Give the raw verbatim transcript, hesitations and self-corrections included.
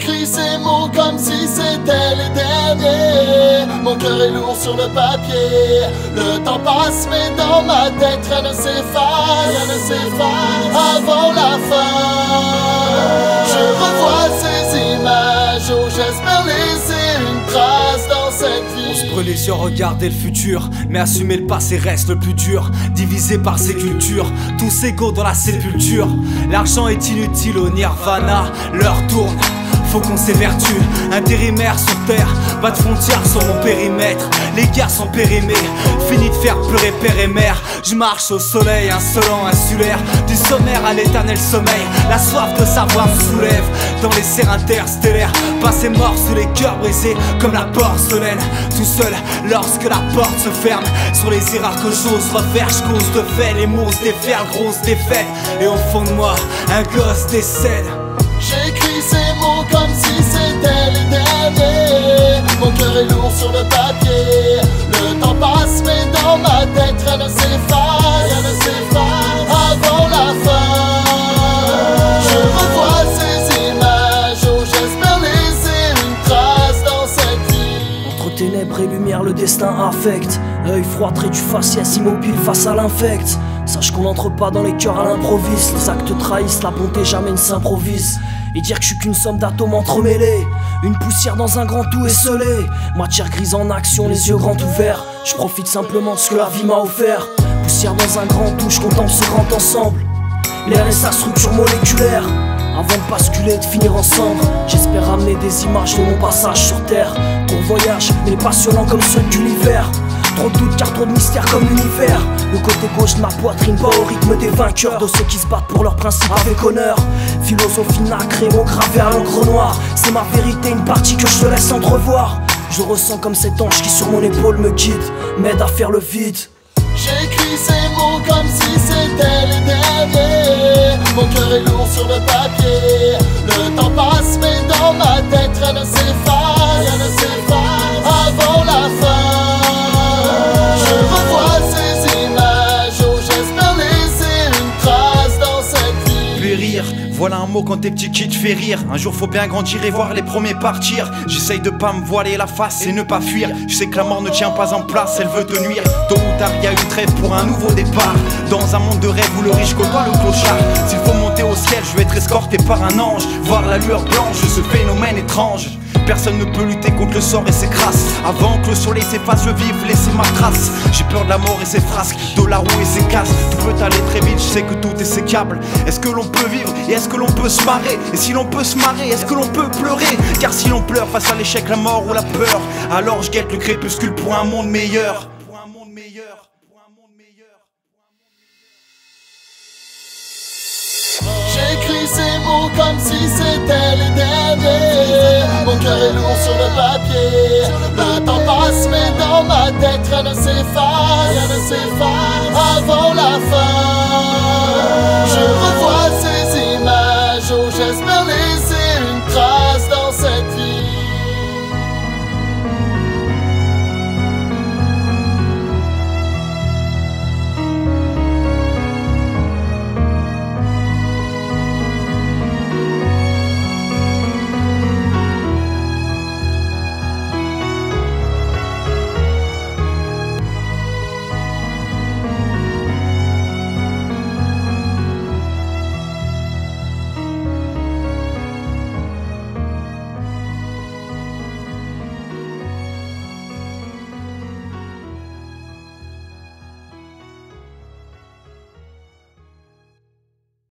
j'écris ces mots comme si c'était les derniers. Mon cœur est lourd sur le papier. Le temps passe mais dans ma tête rien ne s'efface, rien ne s'efface avant la fin. Je revois ces images où j'espère laisser une trace dans cette vie. On se brûle les yeux, regarder le futur, mais assumer le passé reste le plus dur. Divisé par ces cultures, tous égaux dans la sépulture. L'argent est inutile au nirvana, l'heure tourne, faut qu'on s'évertue. Intérimaire sur terre, pas de frontières sur mon périmètre. Les guerres sont périmées, fini de faire pleurer père et mère. Je marche au soleil, insolent, insulaire, du sommaire à l'éternel sommeil. La soif de savoir me soulève dans les serres interstellaires. Passé mort sous les cœurs brisés comme la porcelaine. Tout seul lorsque la porte se ferme sur les erreurs que j'ose refaire. Je cause de fait, les mots se déferlent, grosses défaites. Et au fond de moi, un gosse décède. J'écris ces mots comme si c'était les derniers. Mon cœur est lourd sur le papier. Le temps passe mais dans ma tête rien ne s'efface, rien ne s'efface avant la fin. Je revois ces images où j'espère laisser une trace dans cette vie. Entre ténèbres et lumière le destin affecte. Œil froid, trait du faciès immobile face à l'infect. Sache qu'on n'entre pas dans les cœurs à l'improviste. Les actes trahissent, la bonté jamais ne s'improvise. Et dire que je suis qu'une somme d'atomes entremêlés, une poussière dans un grand tout esselé. Matière grise en action, les yeux grands ouverts. Je profite simplement de ce que la vie m'a offert. Poussière dans un grand tout, je contemple ce grand ensemble. L'air et sa structure moléculaire. Avant de basculer, de finir ensemble. J'espère ramener des images de mon passage sur terre. Court voyage, mais passionnant comme ceux de l'univers. Trop de doutes car trop de mystères comme l'univers. Le côté gauche de ma poitrine bat au rythme des vainqueurs, de ceux qui se battent pour leurs principes avec honneur. Philosophie nacrée, mots gravés à l'encre noire. C'est ma vérité, une partie que je te laisse entrevoir. Je ressens comme cet ange qui sur mon épaule me guide, m'aide à faire le vide. J'écris ces mots comme si c'était les derniers. Mon cœur est lourd sur le papier. Le temps passe mais dans ma tête rien ne s'efface, rien ne s'efface avant la fin. Voilà un mot quand tes petits kids fait rire. Un jour faut bien grandir et voir les premiers partir. J'essaye de pas me voiler la face et ne pas fuir. Je sais que la mort ne tient pas en place, elle veut te nuire. Tôt ou tard y a une trêve pour un nouveau départ. Dans un monde de rêve où le riche côtoie le clochard. S'il faut monter au ciel, je vais être escorté par un ange. Voir la lueur blanche de ce phénomène étrange. Personne ne peut lutter contre le sort et ses crasses. Avant que le soleil s'efface, je vive, laissez ma trace. J'ai peur de la mort et ses frasques, de la roue et ses casses. Tout peut aller très vite, je sais que tout est sécable. Est-ce que l'on peut vivre et est-ce que l'on peut se marrer? Et si l'on peut se marrer, est-ce que l'on peut pleurer? Car si l'on pleure face à l'échec, la mort ou la peur, alors je guette le crépuscule pour un monde meilleur. J'écris ces mots comme si c'était les derniers. Mon cœur est lourd sur le papier. Le temps passe mais dans ma tête rien ne s'efface, rien ne s'efface avant la fin.